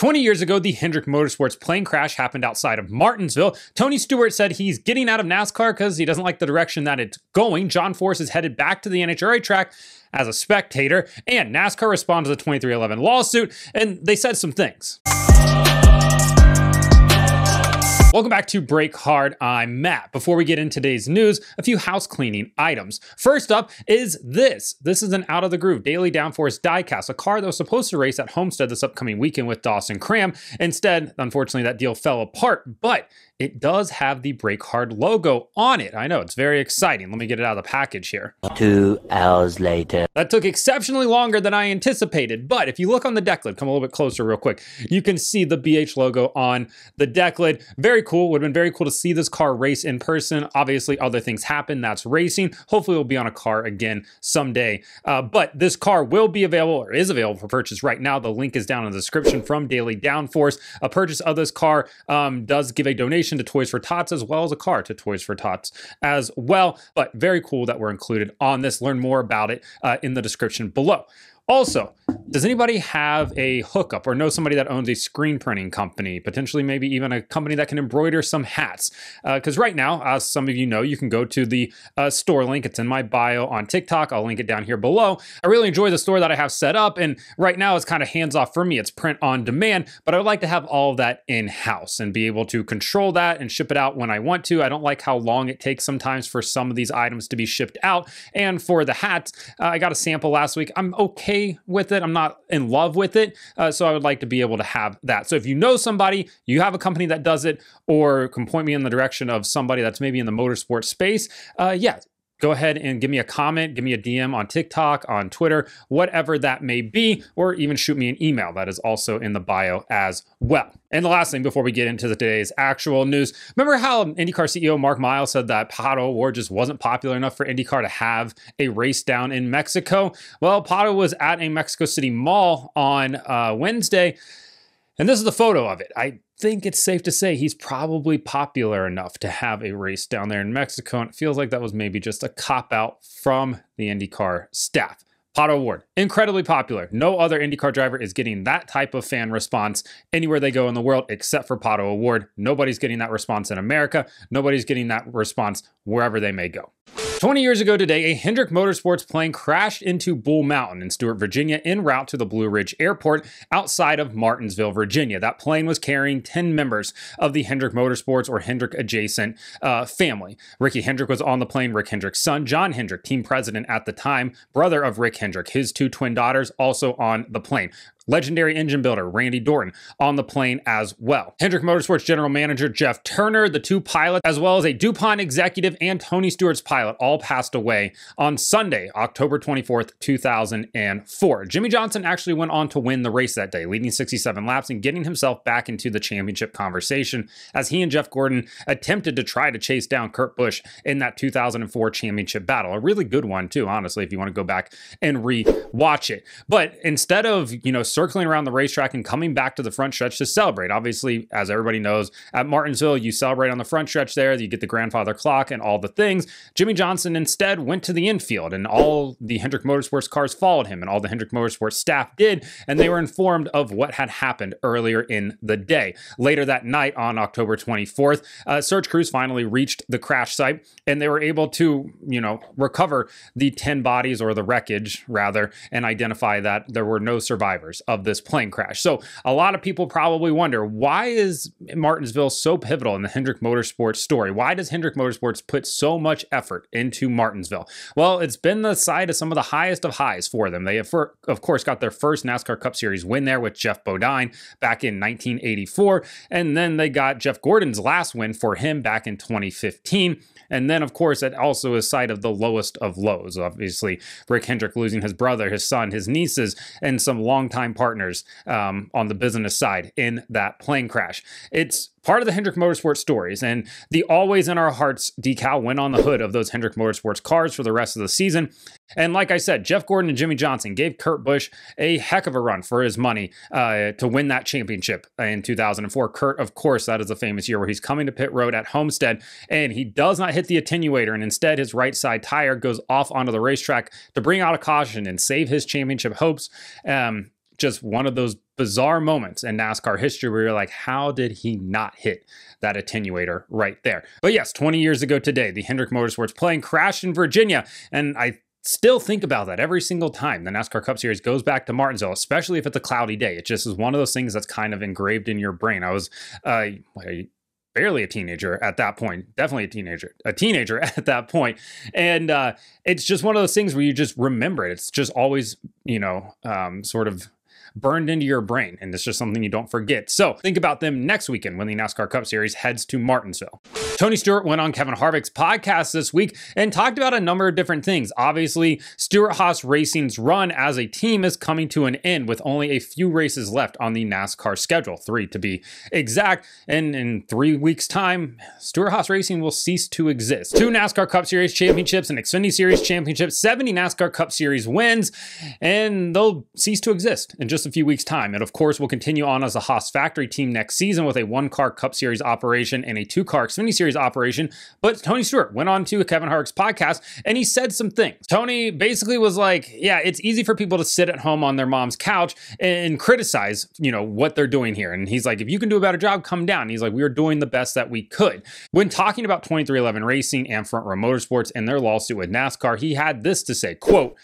20 years ago, the Hendrick Motorsports plane crash happened outside of Martinsville. Tony Stewart said he's getting out of NASCAR because he doesn't like the direction that it's going. John Force is headed back to the NHRA track as a spectator, and NASCAR responded to the 2311 lawsuit, and they said some things. Welcome back to Brake Hard, I'm Matt. Before we get into today's news, a few house cleaning items. First up is this. This is an Out of the Groove Daily Downforce diecast, a car that was supposed to race at Homestead this upcoming weekend with Dawson Cram. Instead, unfortunately, that deal fell apart, but it does have the Brake Hard logo on it. I know, it's very exciting. Let me get it out of the package here. 2 hours later. That took exceptionally longer than I anticipated, but if you look on the deck lid, come a little bit closer real quick, you can see the BH logo on the deck lid. Very cool. Would have been very cool to see this car race in person. Obviously, other things happen. That's racing. Hopefully, we'll be on a car again someday. But this car will be available or is available for purchase right now. The link is down in the description from Daily Downforce. A purchase of this car does give a donation to Toys for Tots as well as a car to Toys for Tots as well. But very cool that we're included on this. Learn more about it in the description below. Also, does anybody have a hookup or know somebody that owns a screen printing company, potentially maybe even a company that can embroider some hats? Because right now, as some of you know, you can go to the store link. It's in my bio on TikTok. I'll link it down here below. I really enjoy the store that I have set up, and right now it's kind of hands-off for me. It's print on demand, but I would like to have all of that in-house and be able to control that and ship it out when I want to. I don't like how long it takes sometimes for some of these items to be shipped out. And for the hats, I got a sample last week. I'm okay with it. I'm not in love with it. So I would like to be able to have that. So if you know somebody, you have a company that does it, or can point me in the direction of somebody that's maybe in the motorsport space, yeah, go ahead and give me a comment, give me a DM on TikTok, on Twitter, whatever that may be, or even shoot me an email. That is also in the bio as well. And the last thing before we get into today's actual news, remember how IndyCar CEO Mark Miles said that Pato O'Ward just wasn't popular enough for IndyCar to have a race down in Mexico? Well, Pato was at a Mexico City mall on Wednesday, and this is the photo of it. I think it's safe to say he's probably popular enough to have a race down there in Mexico, and it feels like that was maybe just a cop-out from the IndyCar staff. Pato O'Ward, incredibly popular. No other IndyCar driver is getting that type of fan response anywhere they go in the world except for Pato O'Ward. Nobody's getting that response in America. Nobody's getting that response wherever they may go. 20 years ago today, a Hendrick Motorsports plane crashed into Bull Mountain in Stuart, Virginia, en route to the Blue Ridge Airport outside of Martinsville, Virginia. That plane was carrying 10 members of the Hendrick Motorsports or Hendrick-adjacent family. Ricky Hendrick was on the plane, Rick Hendrick's son, John Hendrick, team president at the time, brother of Rick Hendrick, his two twin daughters also on the plane. Legendary engine builder Randy Dorton on the plane as well. Hendrick Motorsports general manager Jeff Turner, the two pilots, as well as a DuPont executive and Tony Stewart's pilot, all passed away on Sunday, October 24th, 2004. Jimmie Johnson actually went on to win the race that day, leading 67 laps and getting himself back into the championship conversation as he and Jeff Gordon attempted to try to chase down Kurt Busch in that 2004 championship battle. A really good one too, honestly, if you want to go back and re-watch it. But instead of, circling around the racetrack and coming back to the front stretch to celebrate. Obviously, as everybody knows, at Martinsville, you celebrate on the front stretch there, you get the grandfather clock and all the things. Jimmie Johnson instead went to the infield, and all the Hendrick Motorsports cars followed him, and all the Hendrick Motorsports staff did, and they were informed of what had happened earlier in the day. Later that night on October 24th, search crews finally reached the crash site, and they were able to, recover the 10 bodies, or the wreckage rather, and identify that there were no survivors of this plane crash. So a lot of people probably wonder, why is Martinsville so pivotal in the Hendrick Motorsports story? Why does Hendrick Motorsports put so much effort into Martinsville? Well, it's been the site of some of the highest of highs for them. They have, of course, got their first NASCAR Cup Series win there with Jeff Bodine back in 1984. And then they got Jeff Gordon's last win for him back in 2015. And then, of course, it also is site of the lowest of lows. Obviously, Rick Hendrick losing his brother, his son, his nieces, and some longtime partners on the business side in that plane crash. It's part of the Hendrick Motorsports stories, and the always in our hearts decal went on the hood of those Hendrick Motorsports cars for the rest of the season. And like I said, Jeff Gordon and Jimmie Johnson gave Kurt Busch a heck of a run for his money to win that championship in 2004. Kurt, of course, that is the famous year where he's coming to pit road at Homestead, and he does not hit the attenuator, and instead his right side tire goes off onto the racetrack to bring out a caution and save his championship hopes. just one of those bizarre moments in NASCAR history where you're like, how did he not hit that attenuator right there? But yes, 20 years ago today, the Hendrick Motorsports plane crashed in Virginia, and I still think about that every single time the NASCAR Cup Series goes back to Martinsville, especially if it's a cloudy day. It just is one of those things that's kind of engraved in your brain. I was barely a teenager at that point, definitely a teenager at that point. And it's just one of those things where you just remember it. It's just always, you know, sort of burned into your brain. And it's just something you don't forget. So think about them next weekend when the NASCAR Cup Series heads to Martinsville. Tony Stewart went on Kevin Harvick's podcast this week and talked about a number of different things. Obviously, Stewart-Haas Racing's run as a team is coming to an end with only a few races left on the NASCAR schedule, 3 to be exact. And in 3 weeks' time, Stewart-Haas Racing will cease to exist. 2 NASCAR Cup Series championships, an Xfinity Series championship, 70 NASCAR Cup Series wins, and they'll cease to exist in just a few weeks' time. And of course, we'll continue on as a Haas factory team next season with a 1-car Cup Series operation and a 2-car Xfinity Series operation. But Tony Stewart went on to Kevin Harvick's podcast and he said some things. Tony basically was like, yeah, it's easy for people to sit at home on their mom's couch and criticize, you know, what they're doing here. And he's like, if you can do a better job, come down. And he's like, we were doing the best that we could. When talking about 2311 Racing and Front Row Motorsports and their lawsuit with NASCAR, he had this to say, quote,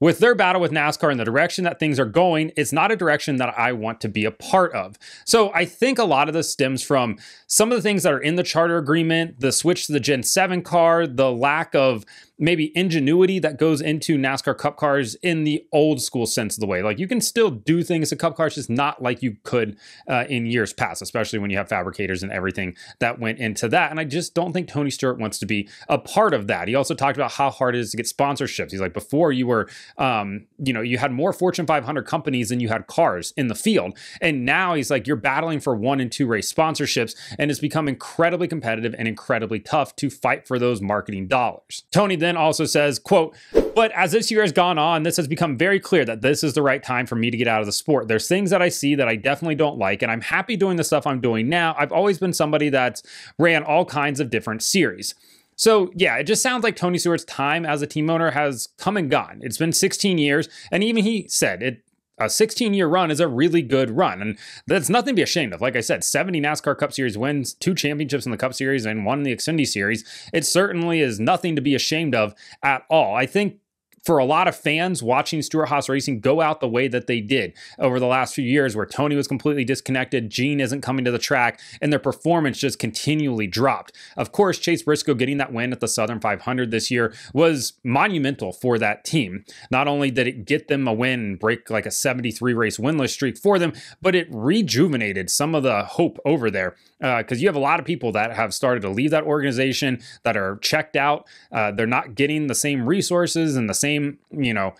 "With their battle with NASCAR and the direction that things are going, it's not a direction that I want to be a part of." So I think a lot of this stems from some of the things that are in the charter agreement, the switch to the Gen 7 car, the lack of maybe ingenuity that goes into NASCAR Cup cars in the old school sense of the way. Like, you can still do things to Cup cars, just not like you could in years past, especially when you have fabricators and everything that went into that. And I just don't think Tony Stewart wants to be a part of that. He also talked about how hard it is to get sponsorships. He's like, before you were, you know, you had more Fortune 500 companies than you had cars in the field. And now he's like, you're battling for 1- and 2- race sponsorships, and it's become incredibly competitive and incredibly tough to fight for those marketing dollars. Tony then also says, quote, "But as this year has gone on, this has become very clear that this is the right time for me to get out of the sport. There's things that I see that I definitely don't like, and I'm happy doing the stuff I'm doing now. I've always been somebody that's ran all kinds of different series." So yeah, it just sounds like Tony Stewart's time as a team owner has come and gone. It's been 16 years, and even he said it, a 16-year run is a really good run, and that's nothing to be ashamed of. Like I said, 70 NASCAR Cup Series wins, 2 championships in the Cup Series, and 1 in the Xfinity Series. It certainly is nothing to be ashamed of at all. I think for a lot of fans watching Stewart-Haas Racing go out the way that they did over the last few years, where Tony was completely disconnected, Gene isn't coming to the track, and their performance just continually dropped. Of course, Chase Briscoe getting that win at the Southern 500 this year was monumental for that team. Not only did it get them a win and break like a 73 race winless streak for them, but it rejuvenated some of the hope over there, because you have a lot of people that have started to leave that organization, that are checked out. They're not getting the same resources and the same, you know,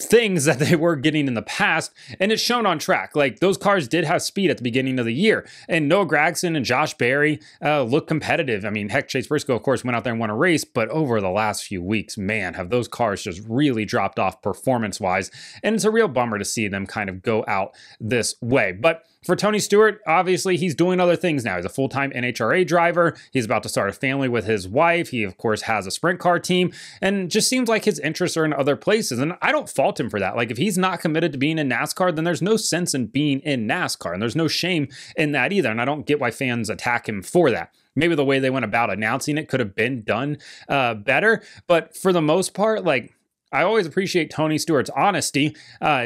things that they were getting in the past, and it's shown on track. Like, those cars did have speed at the beginning of the year, and Noah Gragson and Josh Berry look competitive. I mean, heck, Chase Briscoe, of course, went out there and won a race, but over the last few weeks, man, have those cars just really dropped off performance-wise, and it's a real bummer to see them kind of go out this way. But for Tony Stewart, obviously, he's doing other things now. He's a full-time NHRA driver. He's about to start a family with his wife. He, of course, has a sprint car team, and just seems like his interests are in other places, and I don't fault him for that. Like, if he's not committed to being in NASCAR, then there's no sense in being in NASCAR, and there's no shame in that either, and I don't get why fans attack him for that. Maybe the way they went about announcing it could have been done better, but for the most part, like, I always appreciate Tony Stewart's honesty.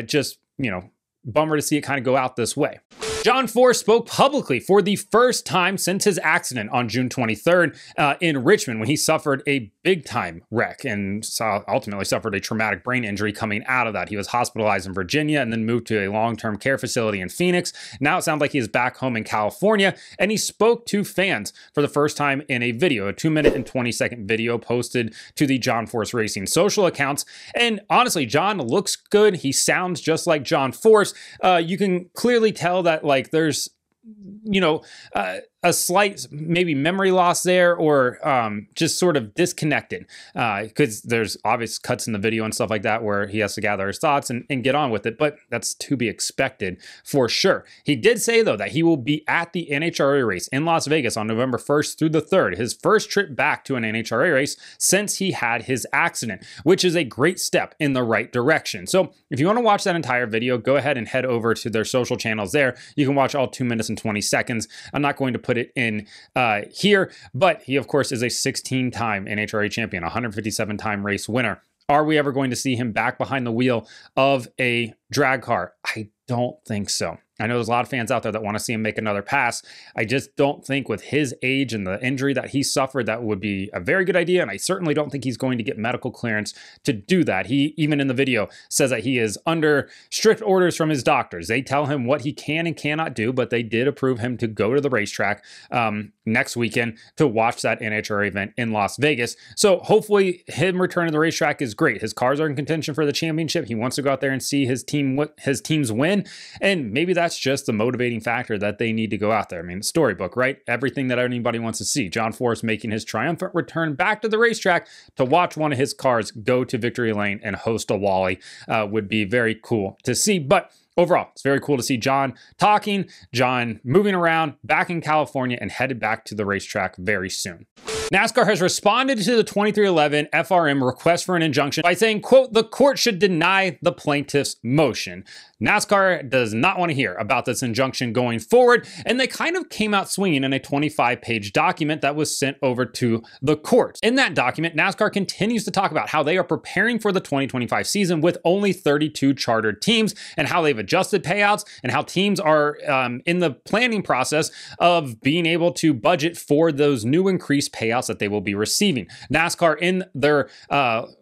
Just, you know, bummer to see it kind of go out this way. John Force spoke publicly for the first time since his accident on June 23rd in Richmond, when he suffered a big-time wreck and ultimately suffered a traumatic brain injury coming out of that. He was hospitalized in Virginia and then moved to a long-term care facility in Phoenix. Now it sounds like he is back home in California, and he spoke to fans for the first time in a video, a 2-minute and 20-second video posted to the John Force Racing social accounts. And honestly, John looks good. He sounds just like John Force. You can clearly tell that, like, there's you know, a slight maybe memory loss there, or just sort of disconnected, because there's obvious cuts in the video and stuff like that where he has to gather his thoughts and get on with it. But that's to be expected for sure. He did say, though, that he will be at the NHRA race in Las Vegas on November 1st through the 3rd, his first trip back to an NHRA race since he had his accident, which is a great step in the right direction. So if you want to watch that entire video, go ahead and head over to their social channels there. You can watch all 2 minutes and 20 seconds. I'm not going to put it in here, but he, of course, is a 16-time NHRA champion, 157-time race winner. Are we ever going to see him back behind the wheel of a drag car? I don't think so. I know there's a lot of fans out there that want to see him make another pass. I just don't think with his age and the injury that he suffered, that would be a very good idea. And I certainly don't think he's going to get medical clearance to do that. He, even in the video, says that he is under strict orders from his doctors. They tell him what he can and cannot do, but they did approve him to go to the racetrack next weekend to watch that NHRA event in Las Vegas. So hopefully him returning to the racetrack is great. His cars are in contention for the championship. He wants to go out there and see his team, his team's win. And maybe that's just the motivating factor that they need to go out there. I mean, storybook, right? Everything that anybody wants to see. John Force making his triumphant return back to the racetrack to watch one of his cars go to victory lane and host a Wally would be very cool to see. But overall, it's very cool to see John talking, John moving around, back in California, and headed back to the racetrack very soon. NASCAR has responded to the 2311 FRM request for an injunction by saying, quote, the court should deny the plaintiff's motion. NASCAR does not want to hear about this injunction going forward, and they kind of came out swinging in a 25-page document that was sent over to the court. In that document, NASCAR continues to talk about how they are preparing for the 2025 season with only 32 chartered teams, and how they've adjusted payouts, and how teams are in the planning process of being able to budget for those new increased payouts that they will be receiving. NASCAR, in their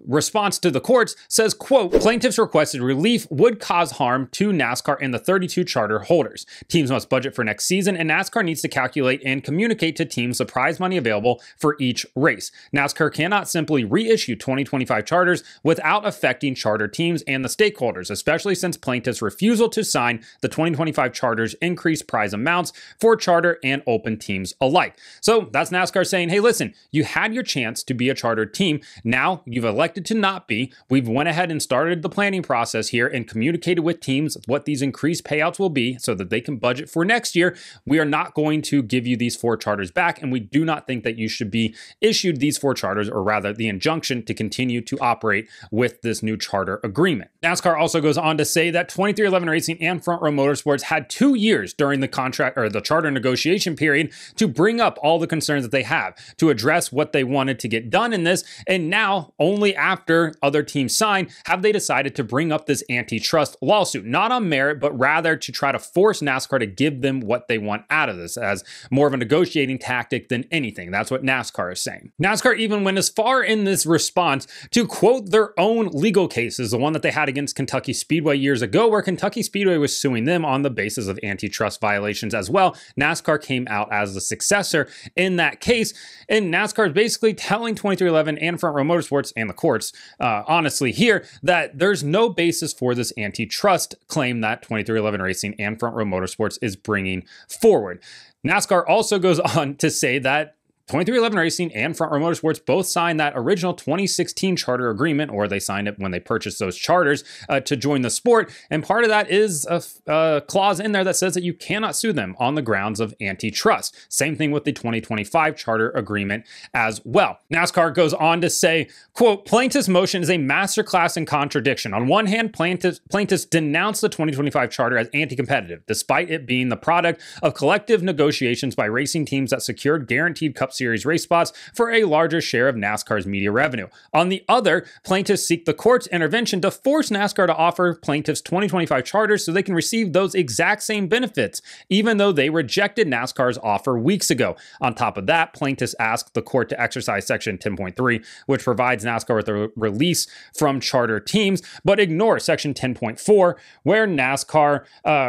response to the courts, says, quote, plaintiffs requested relief would cause harm to NASCAR and the 32 charter holders. Teams must budget for next season, and NASCAR needs to calculate and communicate to teams the prize money available for each race. NASCAR cannot simply reissue 2025 charters without affecting charter teams and the stakeholders, especially since plaintiffs' refusal to sign the 2025 charters increased prize amounts for charter and open teams alike. So that's NASCAR saying, hey, listen, you had your chance to be a chartered team. Now you've elected to not be. We've went ahead and started the planning process here and communicated with teams what these increased payouts will be so that they can budget for next year. We are not going to give you these 4 charters back, and we do not think that you should be issued these 4 charters, or rather the injunction to continue to operate with this new charter agreement. NASCAR also goes on to say that 2311 Racing and Front Row Motorsports had 2 years during the contract or the charter negotiation period to bring up all the concerns that they have, to address what they wanted to get done in this. And now, only after other teams sign, have they decided to bring up this antitrust lawsuit, not on merit, but rather to try to force NASCAR to give them what they want out of this, as more of a negotiating tactic than anything. That's what NASCAR is saying. NASCAR even went as far in this response to quote their own legal cases, the one that they had against Kentucky Speedway years ago, where Kentucky Speedway was suing them on the basis of antitrust violations as well. NASCAR came out as the successor in that case. And NASCAR is basically telling 2311 and Front Row Motorsports and the courts, honestly here, that there's no basis for this antitrust claim that 2311 Racing and Front Row Motorsports is bringing forward. NASCAR also goes on to say that 2311 Racing and Front Row Motorsports both signed that original 2016 charter agreement, or they signed it when they purchased those charters to join the sport. And part of that is a clause in there that says that you cannot sue them on the grounds of antitrust. Same thing with the 2025 charter agreement as well. NASCAR goes on to say, quote, plaintiff's motion is a masterclass in contradiction. On one hand, plaintiffs denounce the 2025 charter as anti-competitive, despite it being the product of collective negotiations by racing teams that secured guaranteed Cup Series race spots for a larger share of NASCAR's media revenue. On the other, plaintiffs seek the court's intervention to force NASCAR to offer plaintiffs 2025 charters so they can receive those exact same benefits, even though they rejected NASCAR's offer weeks ago. On top of that, plaintiffs asked the court to exercise Section 10.3, which provides NASCAR with a release from charter teams, but ignore Section 10.4, where NASCAR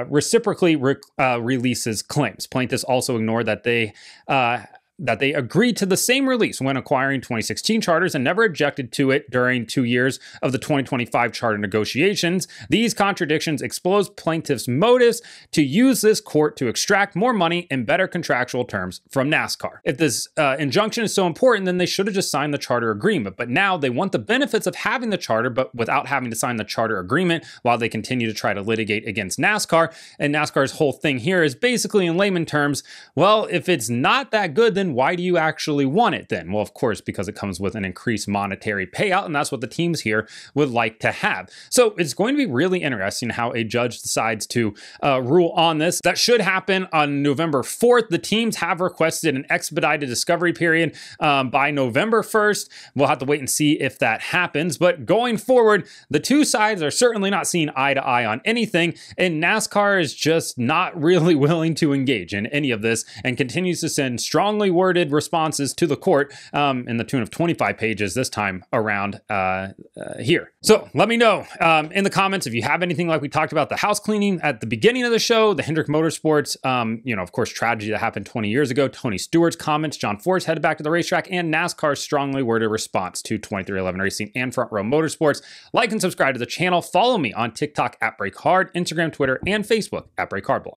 reciprocally releases claims. Plaintiffs also ignore that they that they agreed to the same release when acquiring 2016 charters and never objected to it during 2 years of the 2025 charter negotiations. These contradictions expose plaintiffs' motives to use this court to extract more money and better contractual terms from NASCAR. If this injunction is so important, then they should have just signed the charter agreement. But now they want the benefits of having the charter, but without having to sign the charter agreement while they continue to try to litigate against NASCAR. And NASCAR's whole thing here is basically, in layman terms, well, if it's not that good, then why do you actually want it then? Well, of course, because it comes with an increased monetary payout, and that's what the teams here would like to have. So it's going to be really interesting how a judge decides to rule on this. That should happen on November 4th. The teams have requested an expedited discovery period by November 1st. We'll have to wait and see if that happens. But going forward, the two sides are certainly not seeing eye to eye on anything, and NASCAR is just not really willing to engage in any of this and continues to send strongly worded responses to the court in the tune of 25 pages this time around here. So let me know in the comments if you have anything like we talked about the house cleaning at the beginning of the show, the Hendrick Motorsports, you know, of course, tragedy that happened 20 years ago, Tony Stewart's comments, John Ford's headed back to the racetrack, and NASCAR's strongly worded response to 2311 Racing and Front Row Motorsports. Like and subscribe to the channel. Follow me on TikTok at Brake Hard, Instagram, Twitter, and Facebook at Brake Hard Blog.